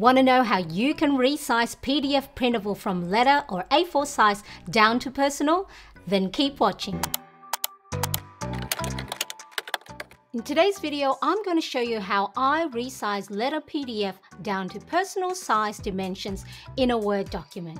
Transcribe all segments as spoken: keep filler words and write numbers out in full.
Want to know how you can resize P D F printable from letter or A four size down to personal? Then keep watching. In today's video, I'm going to show you how I resize letter P D F down to personal size dimensions in a Word document.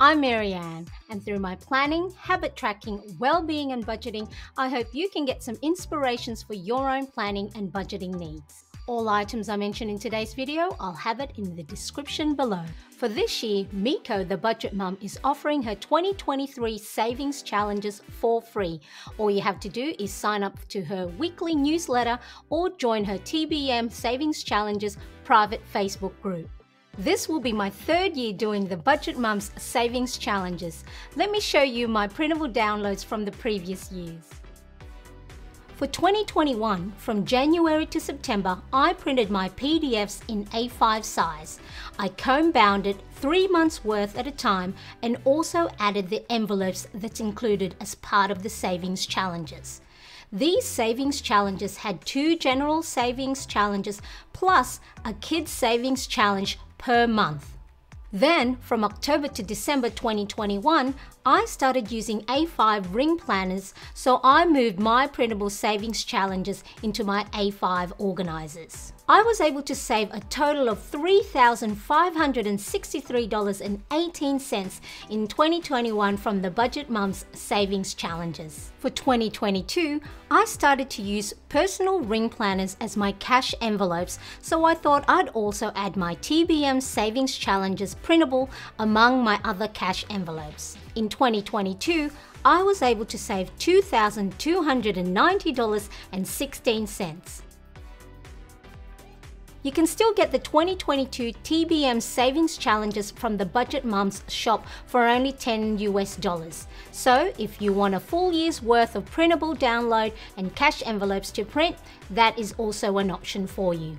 I'm Marianne, and through my planning, habit tracking, well-being and budgeting, I hope you can get some inspirations for your own planning and budgeting needs. All items I mention in today's video, I'll have it in the description below. For this year, Miko, the Budget Mom, is offering her twenty twenty-three Savings Challenges for free. All you have to do is sign up to her weekly newsletter or join her T B M Savings Challenges private Facebook group. This will be my third year doing the Budget Mom's Savings Challenges. Let me show you my printable downloads from the previous years. For twenty twenty-one, from January to September, I printed my P D Fs in A five size. I comb-bounded three months worth at a time and also added the envelopes that's included as part of the Savings Challenges. These savings challenges had two general savings challenges plus a kids savings challenge per month. Then, from October to December twenty twenty-one, I started using A five ring planners, so I moved my printable savings challenges into my A five organizers. I was able to save a total of three thousand five hundred sixty-three dollars and eighteen cents in twenty twenty-one from the Budget Mom's savings challenges. For twenty twenty-two, I started to use personal ring planners as my cash envelopes, so I thought I'd also add my T B M savings challenges printable among my other cash envelopes. In twenty twenty-two, I was able to save two thousand two hundred ninety dollars and sixteen cents. You can still get the twenty twenty-two T B M Savings Challenges from the Budget Mom's shop for only ten US dollars. So if you want a full year's worth of printable download and cash envelopes to print, that is also an option for you.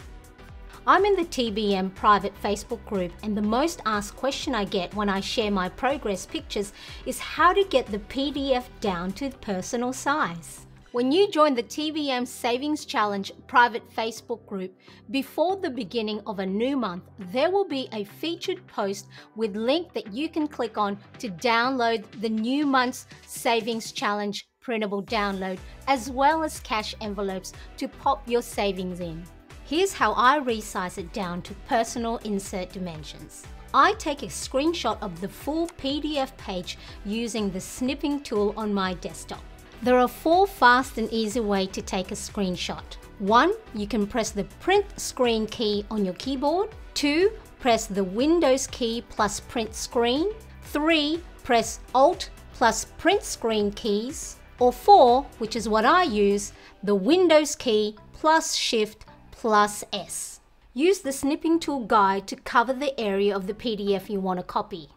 I'm in the T B M private Facebook group, and the most asked question I get when I share my progress pictures is how to get the P D F down to personal size. When you join the T B M Savings Challenge private Facebook group, before the beginning of a new month, there will be a featured post with link that you can click on to download the new month's Savings Challenge printable download, as well as cash envelopes to pop your savings in. Here's how I resize it down to personal insert dimensions. I take a screenshot of the full P D F page using the snipping tool on my desktop. There are four fast and easy ways to take a screenshot. One, you can press the print screen key on your keyboard. Two, press the Windows key plus print screen. Three, press Alt plus print screen keys. Or four, which is what I use, the Windows key plus Shift plus S. Use the snipping tool guide to cover the area of the P D F you want to copy.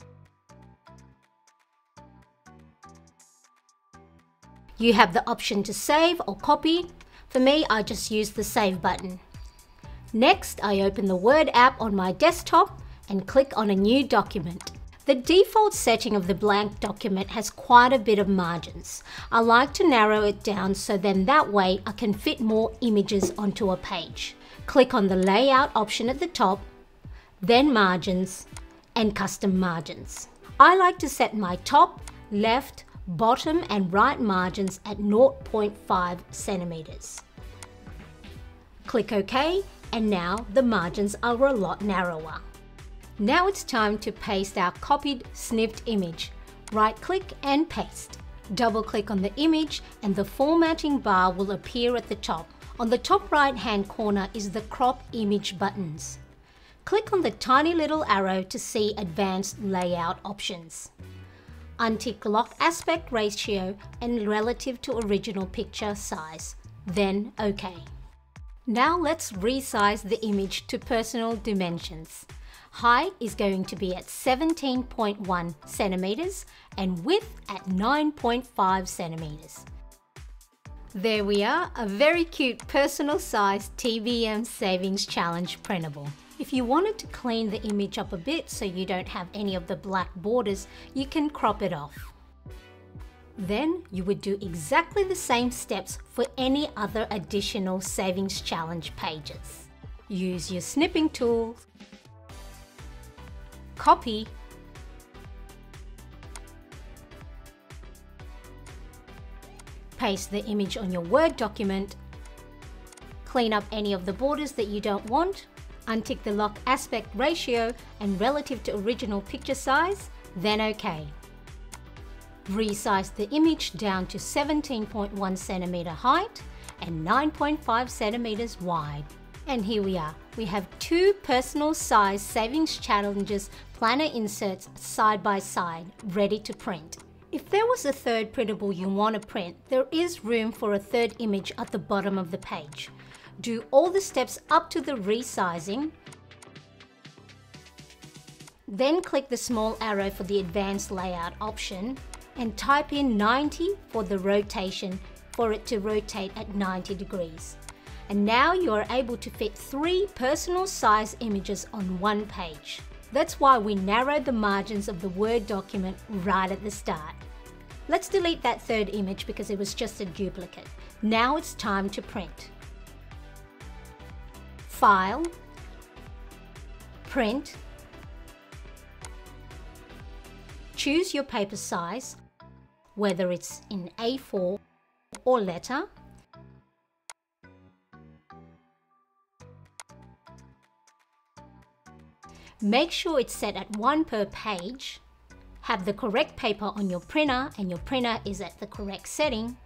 You have the option to save or copy. For me, I just use the save button. Next, I open the Word app on my desktop and click on a new document. The default setting of the blank document has quite a bit of margins. I like to narrow it down so then that way I can fit more images onto a page. Click on the layout option at the top, then margins and custom margins. I like to set my top, left, bottom and right margins at zero point five centimeters. Click OK, and now the margins are a lot narrower. Now it's time to paste our copied, snipped image. Right-click and paste. Double-click on the image and the formatting bar will appear at the top. On the top right-hand corner is the Crop Image buttons. Click on the tiny little arrow to see advanced layout options. Untick Lock Aspect Ratio and Relative to Original Picture Size. Then OK. Now let's resize the image to personal dimensions. Height is going to be at seventeen point one centimeters and width at nine point five centimeters. There we are, a very cute personal size T B M Savings Challenge printable. If you wanted to clean the image up a bit so you don't have any of the black borders, you can crop it off. Then you would do exactly the same steps for any other additional Savings Challenge pages. Use your snipping tool copy, paste the image on your Word document, clean up any of the borders that you don't want, untick the lock aspect ratio and relative to original picture size, then OK. Resize the image down to seventeen point one centimeter height and nine point five centimeters wide. And here we are. We have two personal size savings challenges planner inserts side by side, ready to print. If there was a third printable you want to print, there is room for a third image at the bottom of the page. Do all the steps up to the resizing, then click the small arrow for the advanced layout option and type in ninety for the rotation for it to rotate at ninety degrees. And now you are able to fit three personal size images on one page. That's why we narrowed the margins of the Word document right at the start. Let's delete that third image because it was just a duplicate. Now it's time to print. File, Print, choose your paper size, whether it's in A four or letter. Make sure it's set at one per page. Have the correct paper on your printer and your printer is at the correct setting.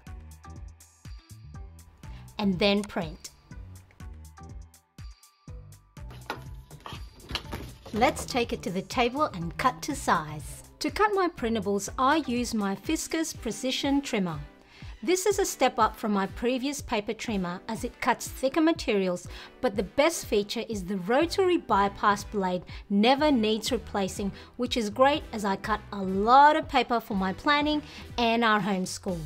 And then print. Let's take it to the table and cut to size. To cut my printables, I use my Fiskars Precision Trimmer. This is a step up from my previous paper trimmer as it cuts thicker materials, but the best feature is the rotary bypass blade never needs replacing, which is great as I cut a lot of paper for my planning and our homeschool.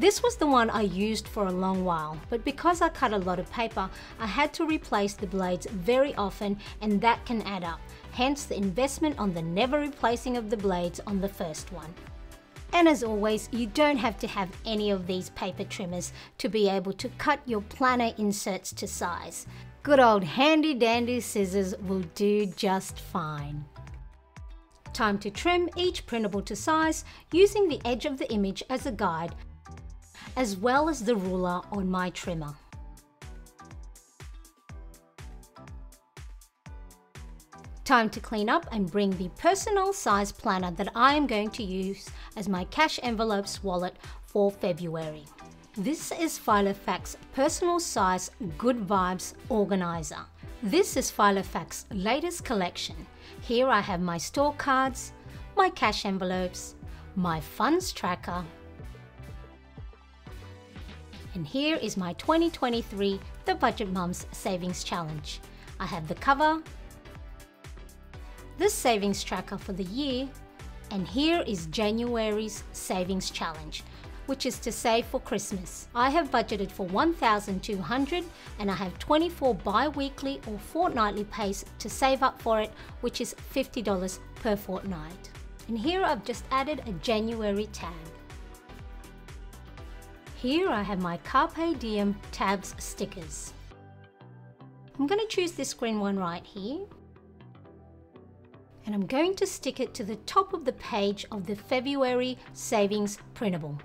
This was the one I used for a long while, but because I cut a lot of paper, I had to replace the blades very often and that can add up, hence the investment on the never replacing of the blades on the first one. And as always, you don't have to have any of these paper trimmers to be able to cut your planner inserts to size. Good old handy dandy scissors will do just fine. Time to trim each printable to size using the edge of the image as a guide, as well as the ruler on my trimmer. Time to clean up and bring the personal size planner that I am going to use as my Cash Envelopes wallet for February. This is Filofax Personal Size Good Vibes Organizer. This is Filofax's latest collection. Here I have my store cards, my cash envelopes, my funds tracker, and here is my twenty twenty-three The Budget Mom's Savings Challenge. I have the cover, the savings tracker for the year, and here is January's savings challenge, which is to save for Christmas. I have budgeted for one thousand two hundred dollars and I have twenty-four bi-weekly or fortnightly pays to save up for it, which is fifty dollars per fortnight. And here I've just added a January tab. Here I have my Carpe Diem tabs stickers. I'm going to choose this green one right here. And I'm going to stick it to the top of the page of the February savings printable.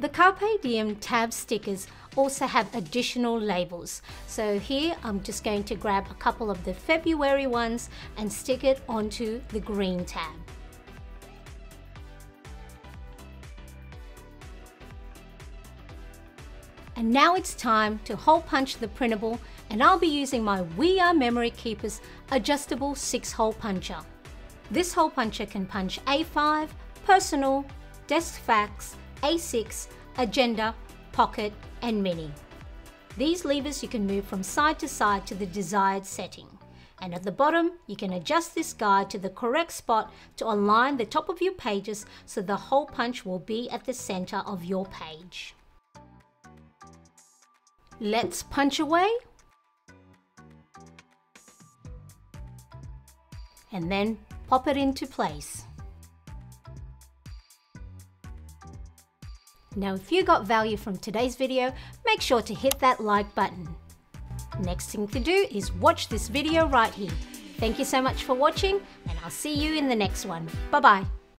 The Carpe Diem tab stickers also have additional labels. So here I'm just going to grab a couple of the February ones and stick it onto the green tab. And now it's time to hole punch the printable, and I'll be using my We Are Memory Keepers adjustable six hole puncher. This hole puncher can punch A five, personal, desk fax, A six, agenda, pocket and mini. These levers you can move from side to side to the desired setting. And at the bottom, you can adjust this guide to the correct spot to align the top of your pages so the hole punch will be at the center of your page. Let's punch away and then pop it into place. Now if you got value from today's video, make sure to hit that like button. Next thing to do is watch this video right here. Thank you so much for watching, and I'll see you in the next one. Bye bye.